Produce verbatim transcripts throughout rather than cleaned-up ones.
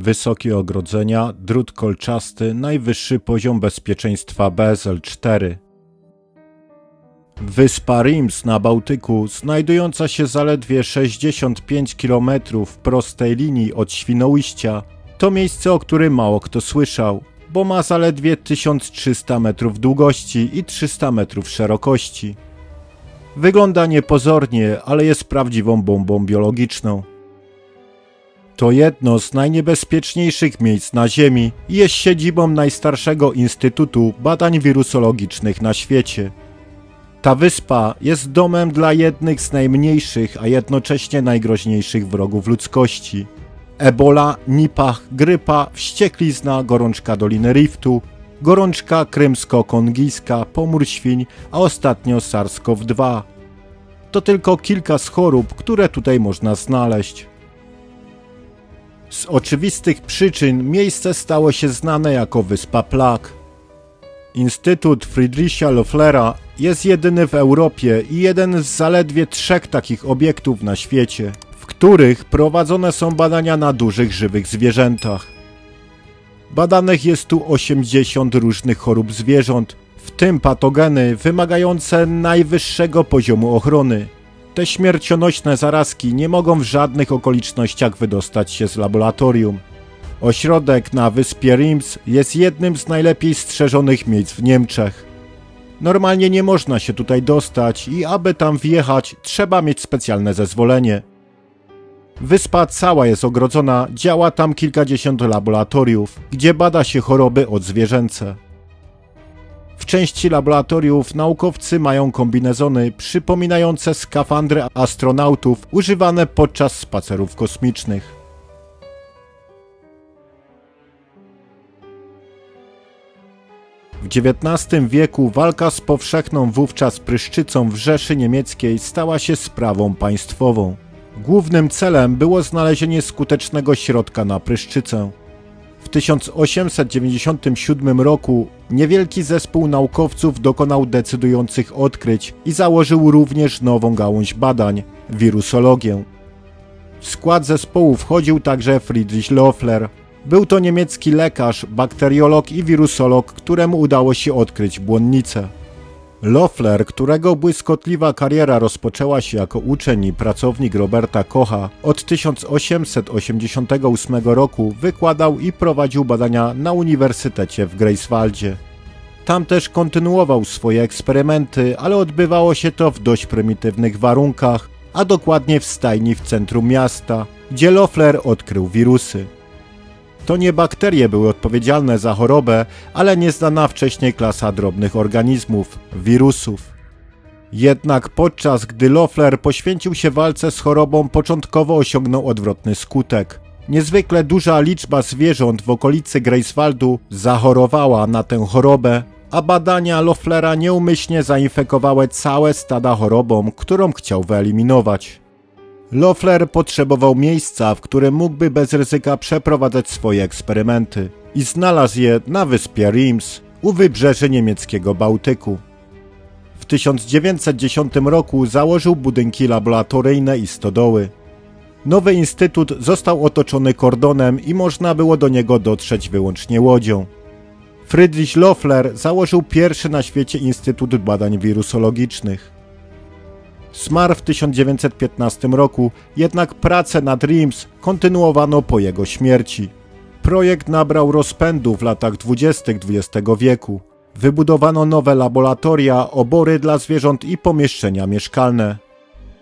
Wysokie ogrodzenia, drut kolczasty, najwyższy poziom bezpieczeństwa B S L cztery. Wyspa Riems na Bałtyku, znajdująca się zaledwie sześćdziesiąt pięć kilometrów prostej linii od Świnoujścia, to miejsce, o którym mało kto słyszał, bo ma zaledwie tysiąc trzysta metrów długości i trzysta metrów szerokości. Wygląda niepozornie, ale jest prawdziwą bombą biologiczną. To jedno z najniebezpieczniejszych miejsc na Ziemi i jest siedzibą najstarszego Instytutu Badań Wirusologicznych na świecie. Ta wyspa jest domem dla jednych z najmniejszych, a jednocześnie najgroźniejszych wrogów ludzkości. Ebola, nipah, grypa, wścieklizna, gorączka Doliny Riftu, gorączka krymsko-kongijska, pomór świń, a ostatnio SARS CoV dwa. To tylko kilka z chorób, które tutaj można znaleźć. Z oczywistych przyczyn miejsce stało się znane jako Wyspa Plag. Instytut Friedricha Loefflera jest jedyny w Europie i jeden z zaledwie trzech takich obiektów na świecie, w których prowadzone są badania na dużych żywych zwierzętach. Badanych jest tu osiemdziesiąt różnych chorób zwierząt, w tym patogeny wymagające najwyższego poziomu ochrony. Te śmiercionośne zarazki nie mogą w żadnych okolicznościach wydostać się z laboratorium. Ośrodek na wyspie Riems jest jednym z najlepiej strzeżonych miejsc w Niemczech. Normalnie nie można się tutaj dostać i aby tam wjechać, trzeba mieć specjalne zezwolenie. Wyspa cała jest ogrodzona, działa tam kilkadziesiąt laboratoriów, gdzie bada się choroby odzwierzęce. W części laboratoriów naukowcy mają kombinezony przypominające skafandry astronautów używane podczas spacerów kosmicznych. W dziewiętnastym wieku walka z powszechną wówczas pryszczycą w Rzeszy Niemieckiej stała się sprawą państwową. Głównym celem było znalezienie skutecznego środka na pryszczycę. W tysiąc osiemset dziewięćdziesiątym siódmym roku niewielki zespół naukowców dokonał decydujących odkryć i założył również nową gałąź badań – wirusologię. W skład zespołu wchodził także Friedrich Loeffler. Był to niemiecki lekarz, bakteriolog i wirusolog, któremu udało się odkryć błonnicę. Loeffler, którego błyskotliwa kariera rozpoczęła się jako uczeń i pracownik Roberta Kocha, od tysiąc osiemset osiemdziesiątego ósmego roku wykładał i prowadził badania na Uniwersytecie w Greifswaldzie. Tam też kontynuował swoje eksperymenty, ale odbywało się to w dość prymitywnych warunkach, a dokładnie w stajni w centrum miasta, gdzie Loeffler odkrył wirusy. To nie bakterie były odpowiedzialne za chorobę, ale nieznana wcześniej klasa drobnych organizmów – wirusów. Jednak podczas gdy Loeffler poświęcił się walce z chorobą, początkowo osiągnął odwrotny skutek. Niezwykle duża liczba zwierząt w okolicy Greifswaldu zachorowała na tę chorobę, a badania Loefflera nieumyślnie zainfekowały całe stada chorobą, którą chciał wyeliminować. Loeffler potrzebował miejsca, w którym mógłby bez ryzyka przeprowadzać swoje eksperymenty i znalazł je na wyspie Riems u wybrzeży niemieckiego Bałtyku. W tysiąc dziewięćset dziesiątym roku założył budynki laboratoryjne i stodoły. Nowy instytut został otoczony kordonem i można było do niego dotrzeć wyłącznie łodzią. Friedrich Loeffler założył pierwszy na świecie Instytut Badań Wirusologicznych. Zmarł w tysiąc dziewięćset piętnastym roku, jednak pracę nad Riems kontynuowano po jego śmierci. Projekt nabrał rozpędu w latach dwudziestych dwudziestego wieku. Wybudowano nowe laboratoria, obory dla zwierząt i pomieszczenia mieszkalne.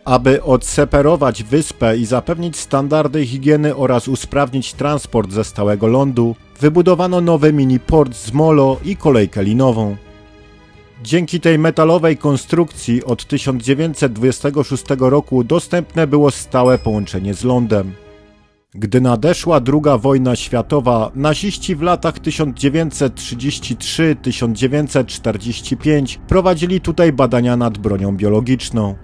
Aby odseparować wyspę i zapewnić standardy higieny oraz usprawnić transport ze stałego lądu, wybudowano nowy mini-port z molo i kolejkę linową. Dzięki tej metalowej konstrukcji od tysiąc dziewięćset dwudziestego szóstego roku dostępne było stałe połączenie z lądem. Gdy nadeszła druga wojna światowa, naziści w latach tysiąc dziewięćset trzydziestym trzecim do tysiąc dziewięćset czterdziestego piątego prowadzili tutaj badania nad bronią biologiczną.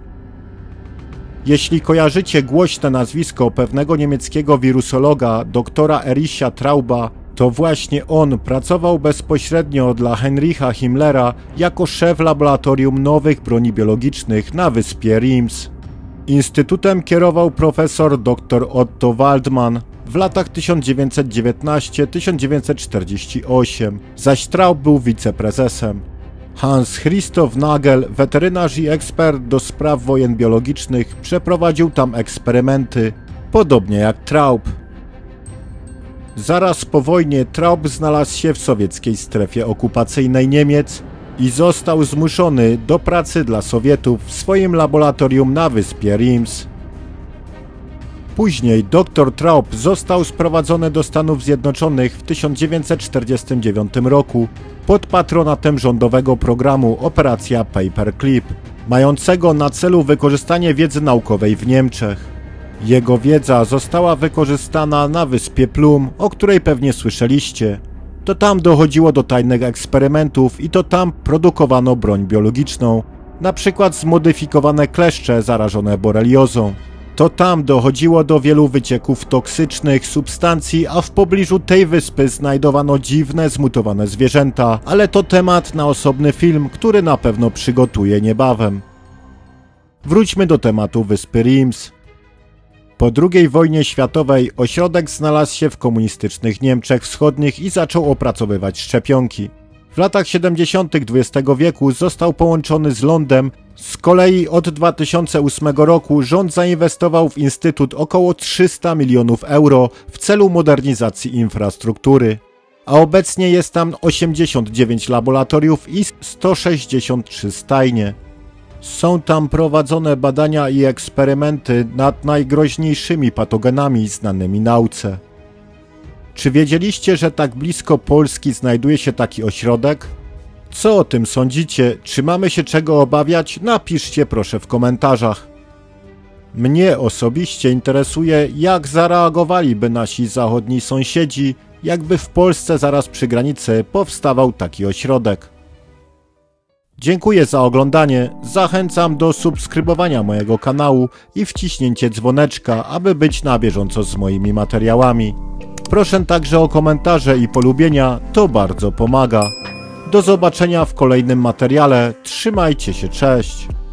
Jeśli kojarzycie głośne nazwisko pewnego niemieckiego wirusologa doktora Ericha Trauba, to właśnie on pracował bezpośrednio dla Heinricha Himmlera jako szef laboratorium nowych broni biologicznych na wyspie Riems. Instytutem kierował profesor dr Otto Waldmann, w latach tysiąc dziewięćset dziewiętnaście do tysiąc dziewięćset czterdziestego ósmego, zaś Traub był wiceprezesem. Hans Christoph Nagel, weterynarz i ekspert do spraw wojen biologicznych, przeprowadził tam eksperymenty, podobnie jak Traub. Zaraz po wojnie Traub znalazł się w sowieckiej strefie okupacyjnej Niemiec i został zmuszony do pracy dla Sowietów w swoim laboratorium na Wyspie Riems. Później doktor Traub został sprowadzony do Stanów Zjednoczonych w tysiąc dziewięćset czterdziestym dziewiątym roku pod patronatem rządowego programu Operacja Paperclip, mającego na celu wykorzystanie wiedzy naukowej w Niemczech. Jego wiedza została wykorzystana na Wyspie Plum, o której pewnie słyszeliście. To tam dochodziło do tajnych eksperymentów i to tam produkowano broń biologiczną, na przykład zmodyfikowane kleszcze zarażone boreliozą. To tam dochodziło do wielu wycieków toksycznych substancji, a w pobliżu tej wyspy znajdowano dziwne, zmutowane zwierzęta, ale to temat na osobny film, który na pewno przygotuję niebawem. Wróćmy do tematu Wyspy Riems. Po drugiej wojnie światowej ośrodek znalazł się w komunistycznych Niemczech Wschodnich i zaczął opracowywać szczepionki. W latach siedemdziesiątych dwudziestego wieku został połączony z Londem. Z kolei od dwa tysiące ósmego roku rząd zainwestował w Instytut około trzysta milionów euro w celu modernizacji infrastruktury, a obecnie jest tam osiemdziesiąt dziewięć laboratoriów i sto sześćdziesiąt trzy stajnie. Są tam prowadzone badania i eksperymenty nad najgroźniejszymi patogenami znanymi nauce. Czy wiedzieliście, że tak blisko Polski znajduje się taki ośrodek? Co o tym sądzicie? Czy mamy się czego obawiać? Napiszcie proszę w komentarzach. Mnie osobiście interesuje, jak zareagowaliby nasi zachodni sąsiedzi, jakby w Polsce zaraz przy granicy powstawał taki ośrodek. Dziękuję za oglądanie, zachęcam do subskrybowania mojego kanału i wciśnięcie dzwoneczka, aby być na bieżąco z moimi materiałami. Proszę także o komentarze i polubienia, to bardzo pomaga. Do zobaczenia w kolejnym materiale, trzymajcie się, cześć!